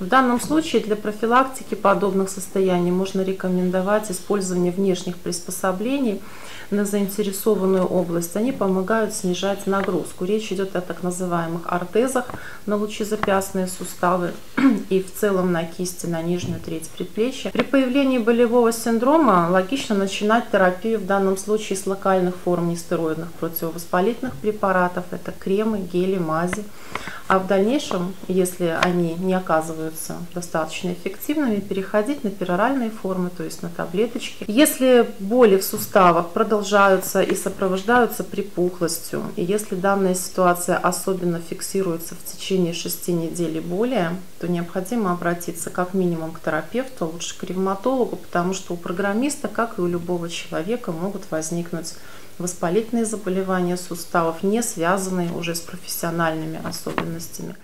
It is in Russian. В данном случае для профилактики подобных состояний можно рекомендовать использование внешних приспособлений на заинтересованную область. Они помогают снижать нагрузку. Речь идет о так называемых ортезах на лучезапястные суставы и в целом на кисти, на нижнюю треть предплечья. При появлении болевого синдрома логично начинать терапию в данном случае с локальных форм нестероидных противовоспалительных препаратов. Это кремы, гели, мази. А в дальнейшем, если они не оказываются достаточно эффективными, переходить на пероральные формы, то есть на таблеточки. Если боли в суставах продолжаются и сопровождаются припухлостью, и если данная ситуация особенно фиксируется в течение 6 недель и более, то необходимо обратиться как минимум к терапевту, лучше к ревматологу, потому что у программиста, как и у любого человека, могут возникнуть воспалительные заболевания суставов, не связанные уже с профессиональными особенностями.